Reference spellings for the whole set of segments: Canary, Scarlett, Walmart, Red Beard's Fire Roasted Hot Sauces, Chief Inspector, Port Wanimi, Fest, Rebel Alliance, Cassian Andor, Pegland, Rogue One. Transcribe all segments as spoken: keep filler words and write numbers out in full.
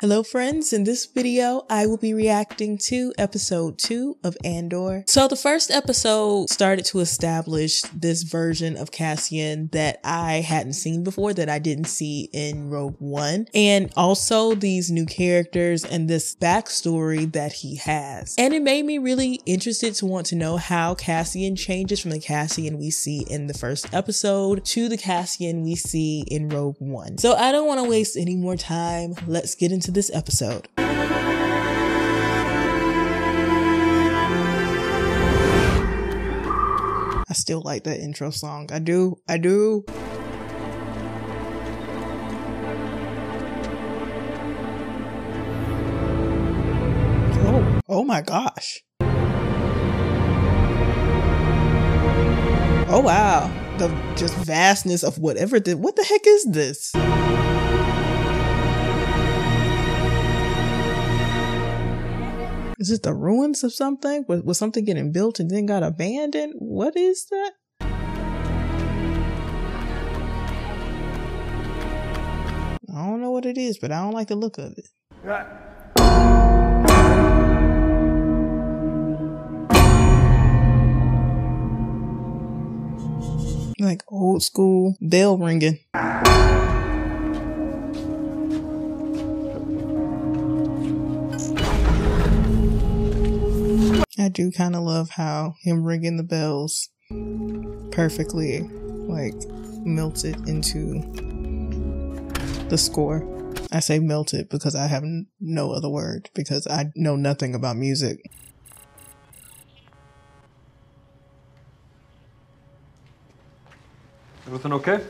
Hello friends, in this video I will be reacting to episode two of Andor. So the first episode started to establish this version of Cassian that I hadn't seen before, that I didn't see in Rogue One, and also these new characters and this backstory that he has. And it made me really interested to want to know how Cassian changes from the Cassian we see in the first episode to the Cassian we see in Rogue One. So I don't want to waste any more time. Let's get into this episode. I still like that intro song. I do. I do. Oh, oh my gosh. Oh wow. The just vastness of whatever the, what the heck is this? Is it the ruins of something? Was, was something getting built and then got abandoned? What is that? I don't know what it is, but I don't like the look of it. Right. Like old school bell ringing. I do kind of love how him ringing the bells perfectly like melted into the score. I say melted because I have no other word, because I know nothing about music. Everything okay?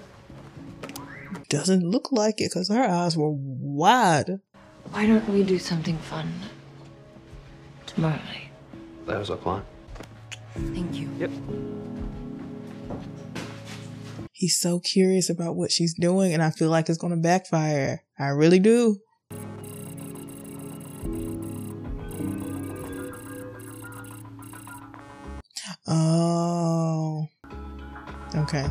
Doesn't look like it because her eyes were wide. Why don't we do something fun tomorrow night? That was our plan. Thank you. Yep. He's so curious about what she's doing, and I feel like it's going to backfire. I really do. Oh. Okay.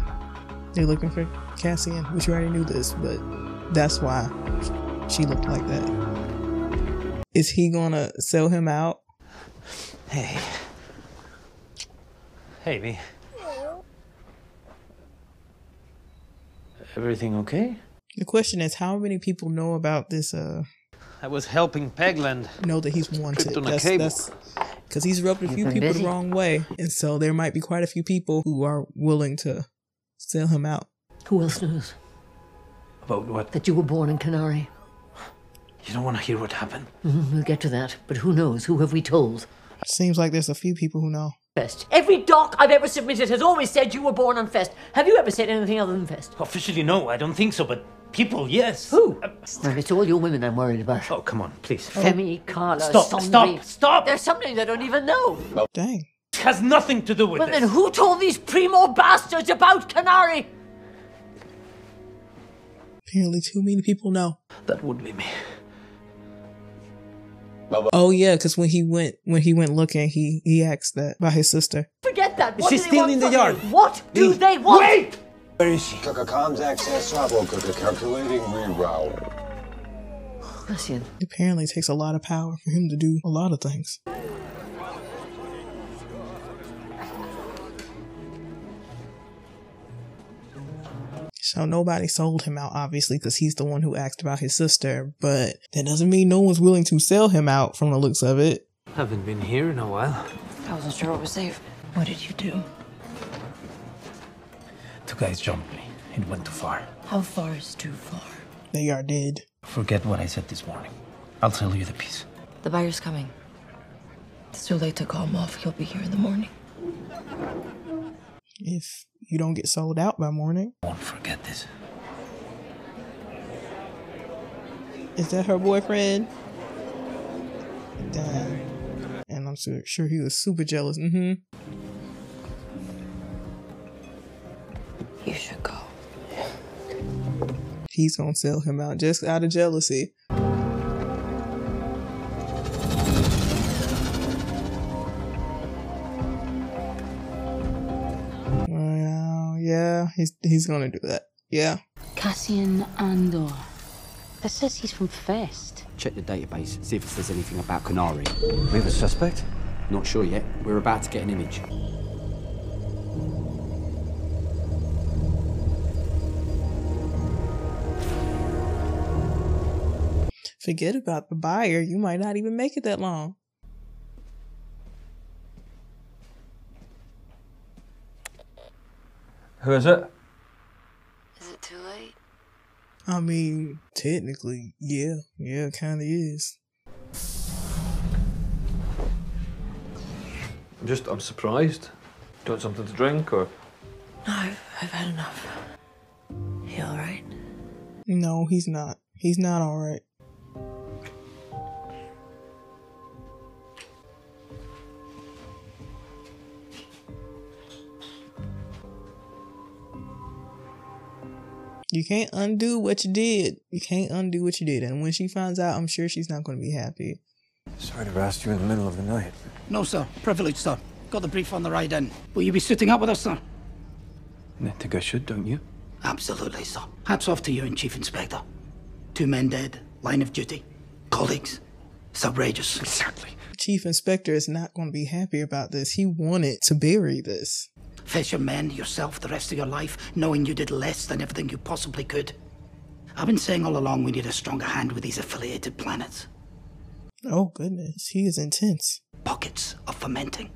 They're looking for Cassian, which you already knew this, but that's why she looked like that. Is he going to sell him out? Hey. Hey, me. Everything okay? The question is, how many people know about this, uh... I was helping Pegland. Know that he's wanted. That's, that's... Because he's rubbed a few people busy? the wrong way. And so there might be quite a few people who are willing to sell him out. Who else knows? About what? That you were born in Canary. You don't want to hear what happened? Mm-hmm, we'll get to that. But who knows? Who have we told? Seems like there's a few people who know. Fest. Every doc I've ever submitted has always said you were born on Fest. Have you ever said anything other than Fest? Officially, no. I don't think so, but people, yes. Who? Uh, well, it's all your women I'm worried about. Oh, come on, please. Femi, Carla, Stop, Sondre. stop, stop! There's something they don't even know. Oh, dang. It has nothing to do with well, this. Well, then who told these primo bastards about Canary? Apparently too many people know. That would be me. Oh yeah, because when he went when he went looking, he he asked that by his sister. Forget that. What She's do they still want in the yard. Me? What do Please. they want? Wait. Where is she? Cooker comms access trouble. Cooker calculating reroute. Cassian. It apparently takes a lot of power for him to do a lot of things. So nobody sold him out, obviously, because he's the one who asked about his sister. But that doesn't mean no one's willing to sell him out from the looks of it. Haven't been here in a while. I wasn't sure it was safe. What did you do? Two guys jumped me. It went too far. How far is too far? They are dead. Forget what I said this morning. I'll tell you the piece. The buyer's coming. It's too late to call him off. He'll be here in the morning. If you don't get sold out by morning. I won't forget this. Is that her boyfriend? Damn. And I'm so sure he was super jealous. Mm-hmm. You should go. He's gonna sell him out just out of jealousy. He's, he's gonna do that. Yeah. Cassian Andor. That says he's from Fest. Check the database, see if it says anything about Canary. We have a suspect? Not sure yet. We're about to get an image. Forget about the buyer. You might not even make it that long. Who is it? Is it too late? I mean, technically, yeah. Yeah, it kind of is. I'm just, I'm surprised. Do you want something to drink, or? No, I've had enough. He alright? No, he's not. He's not alright. You can't undo what you did. You can't undo what you did. And when she finds out, I'm sure she's not going to be happy. Sorry to arrest you in the middle of the night. No, sir. Privileged, sir. Got the brief on the ride in. Will you be suiting up with us, sir? I think I should, don't you? Absolutely, sir. Hats off to you and Chief Inspector. Two men dead. Line of duty. Colleagues. It's outrageous. Exactly. Chief Inspector is not going to be happy about this. He wanted to bury this. Face your men, yourself, the rest of your life, knowing you did less than everything you possibly could. I've been saying all along we need a stronger hand with these affiliated planets. Oh, goodness. He is intense. Pockets of fermenting.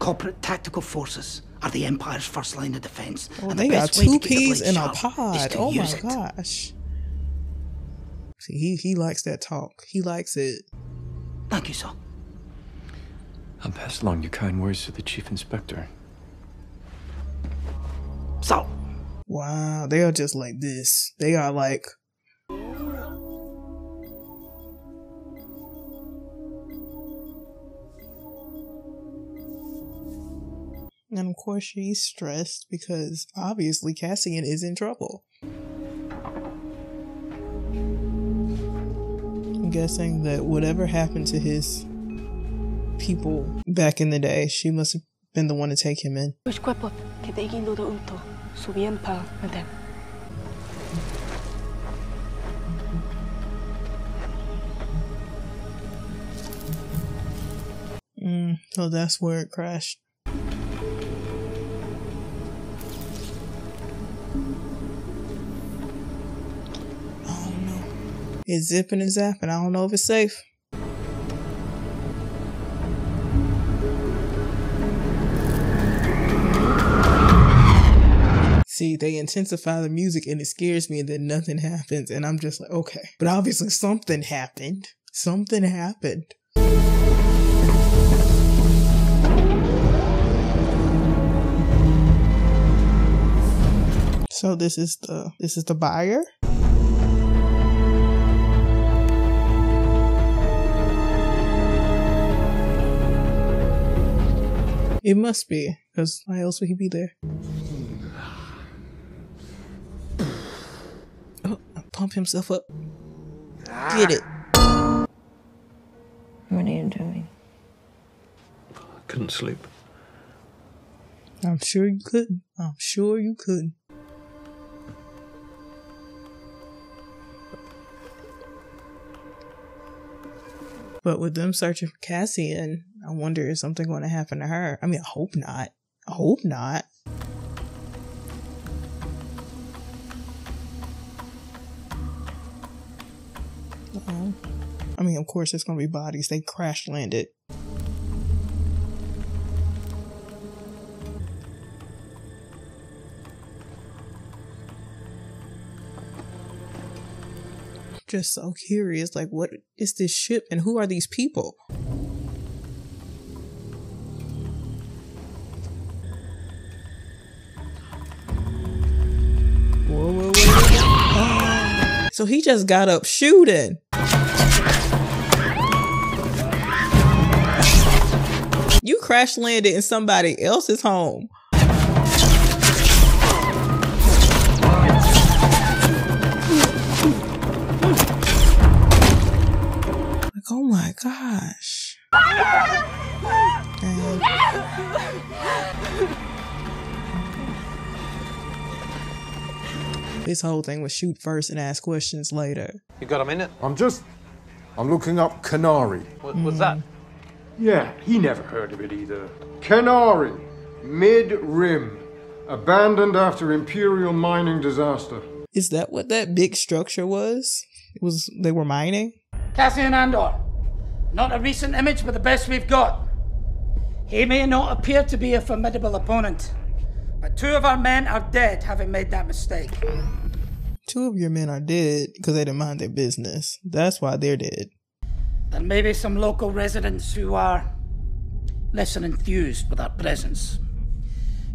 Corporate tactical forces are the Empire's first line of defense. Oh, and they the best got two way to peas in a pod. Oh, my it. gosh. See, he, he likes that talk. He likes it. Thank you, sir. I'll pass along your kind words to the Chief Inspector. So. Wow, they are just like this. They are like. And of course, she's stressed because obviously Cassian is in trouble. I'm guessing that whatever happened to his people back in the day, she must have been the one to take him in. Mm, so that's where it crashed. Oh no. It's zipping and zapping. I don't know if it's safe. See, they intensify the music and it scares me and then nothing happens and I'm just like, okay. But obviously something happened. Something happened. So this is the this is the buyer. It must be, because why else would he be there? Pump himself up. Get it. What are you doing? I couldn't sleep. I'm sure you couldn't. I'm sure you couldn't. But with them searching for Cassian, I wonder if something's going to happen to her. I mean, I hope not. I hope not. Uh-oh. I mean, of course, it's going to be bodies. They crash landed. Just so curious, like, what is this ship and who are these people? Whoa, whoa, whoa. Oh. So he just got up shooting. You crash landed in somebody else's home. Like, oh my gosh. And His whole thing was shoot first and ask questions later. You got a minute? I'm just... I'm looking up Canary. What, what's that? Yeah, he never heard of it either. Canary, mid-rim, abandoned after Imperial mining disaster. Is that what that big structure was? It was they were mining? Cassian Andor. Not a recent image, but the best we've got. He may not appear to be a formidable opponent, but two of our men are dead having made that mistake. Two of your men are dead because they didn't mind their business. That's why they're dead. There may be some local residents who are less than enthused with our presence.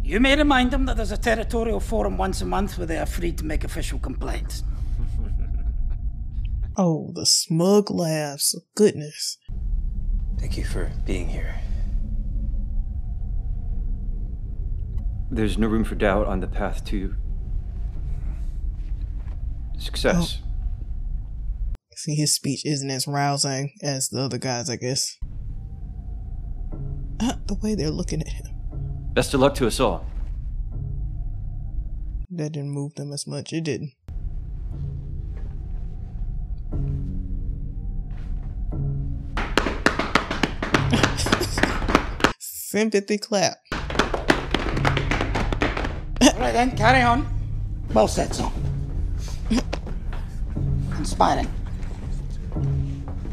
You may remind them that there's a territorial forum once a month where they are free to make official complaints. Oh, the smug laughs. Goodness. Thank you for being here. There's no room for doubt on the path to success. Oh. See, his speech isn't as rousing as the other guys, I guess. Not the way they're looking at him. Best of luck to us all. That didn't move them as much. It didn't. Sympathy clap. Alright then, carry on. Well said, so. Inspiring.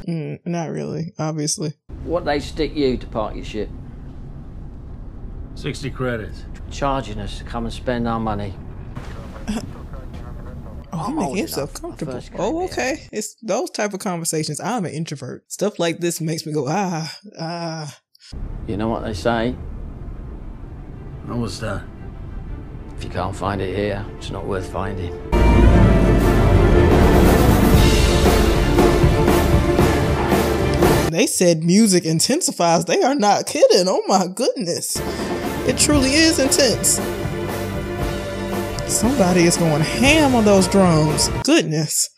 Mm, not really, obviously. What they stick you to park your ship? sixty credits. Charging us to come and spend our money. Oh, I'm making yourself comfortable. Oh, okay. It's those type of conversations. I'm an introvert. Stuff like this makes me go, ah, ah. You know what they say? What was that? If you can't find it here, it's not worth finding. They said music intensifies. They are not kidding. Oh my goodness. It truly is intense. Somebody is going ham on those drums. Goodness.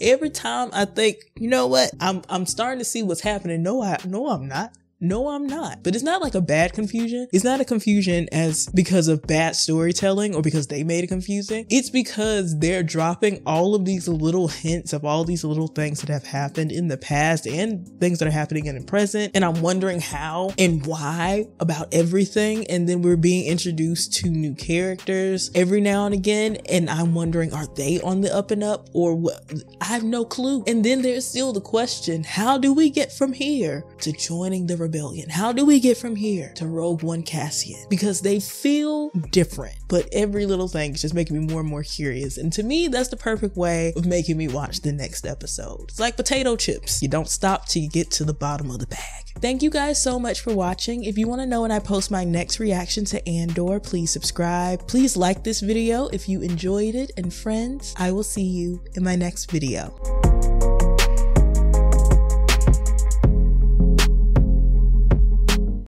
Every time I think, you know what? I'm I'm starting to see what's happening. No, I no, I'm not. No, I'm not. But it's not like a bad confusion. It's not a confusion as because of bad storytelling or because they made it confusing. It's because they're dropping all of these little hints of all these little things that have happened in the past and things that are happening in the present. And I'm wondering how and why about everything. And then we're being introduced to new characters every now and again. And I'm wondering, are they on the up and up or what? I have no clue. And then there's still the question, how do we get from here to joining the rebellion? Rebellion. How do we get from here to Rogue One Cassian? Because they feel different, but every little thing is just making me more and more curious. And to me, that's the perfect way of making me watch the next episode. It's like potato chips. You don't stop till you get to the bottom of the bag. Thank you guys so much for watching. If you want to know when I post my next reaction to Andor, please subscribe. Please like this video if you enjoyed it. And friends, I will see you in my next video.